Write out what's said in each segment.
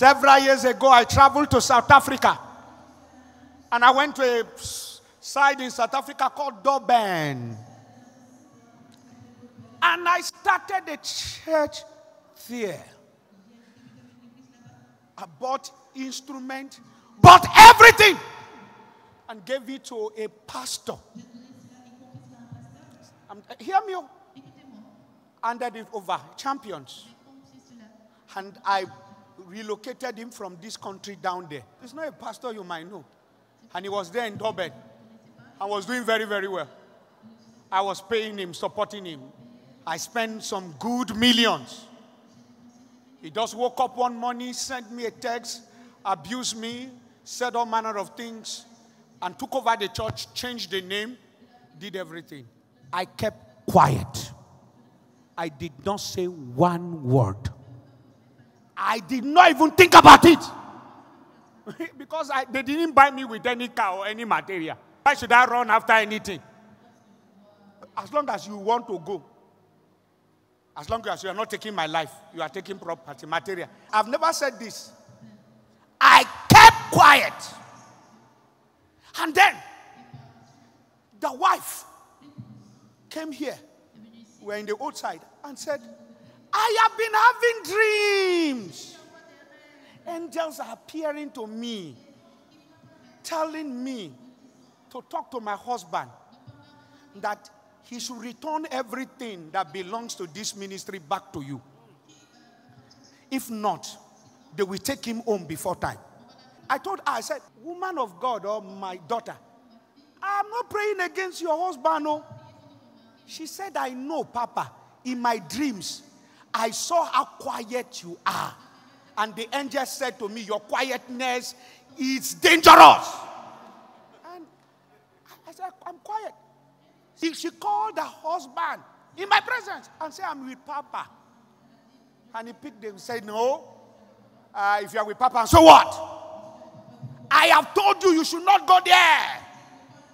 Several years ago, I traveled to South Africa. And I went to a side in South Africa called Durban. And I started a church there. I bought instrument, bought everything, and gave it to a pastor. Hear me. Handed it over, champions. And I relocated him from this country down there. It's not a pastor you might know. And he was there in Durban. I was doing very, very well. I was paying him, supporting him. I spent some good millions. He just woke up one morning, sent me a text, abused me, said all manner of things, and took over the church, changed the name, did everything. I kept quiet. I did not say one word. I did not even think about it. Because they didn't buy me with any car or any material. Why should I run after anything? As long as you want to go. As long as you are not taking my life, you are taking property, material. I've never said this. I kept quiet. And then, the wife came here. We're in the old side. And said, I have been having dreams. Angels are appearing to me, telling me to talk to my husband that he should return everything that belongs to this ministry back to you. If not, they will take him home before time. I told her, I said, woman of God, or my daughter, I'm not praying against your husband. No. She said, I know, Papa. In my dreams, I saw how quiet you are. And the angel said to me, your quietness is dangerous. And I said, I'm quiet. She called her husband in my presence and said, I'm with Papa. And he picked them and said, no, if you are with Papa, so what? I have told you, you should not go there.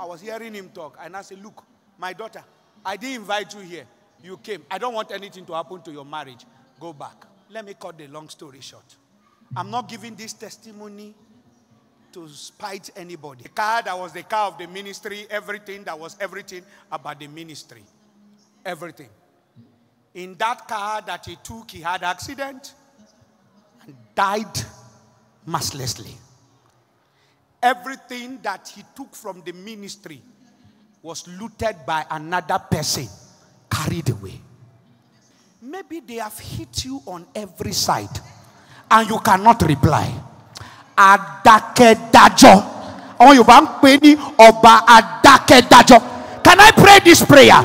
I was hearing him talk. And I said, look, my daughter, I didn't invite you here. You came. I don't want anything to happen to your marriage. Go back. Let me cut the long story short. I'm not giving this testimony to spite anybody. The car that was the car of the ministry, everything that was everything about the ministry. Everything. In that car that he took, he had an accident and died mercilessly. Everything that he took from the ministry was looted by another person, carried away. Maybe they have hit you on every side and you cannot reply. Adakedajo. Can I pray this prayer?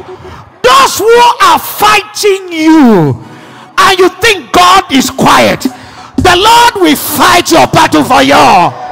Those who are fighting you and you think God is quiet, the Lord will fight your battle for you.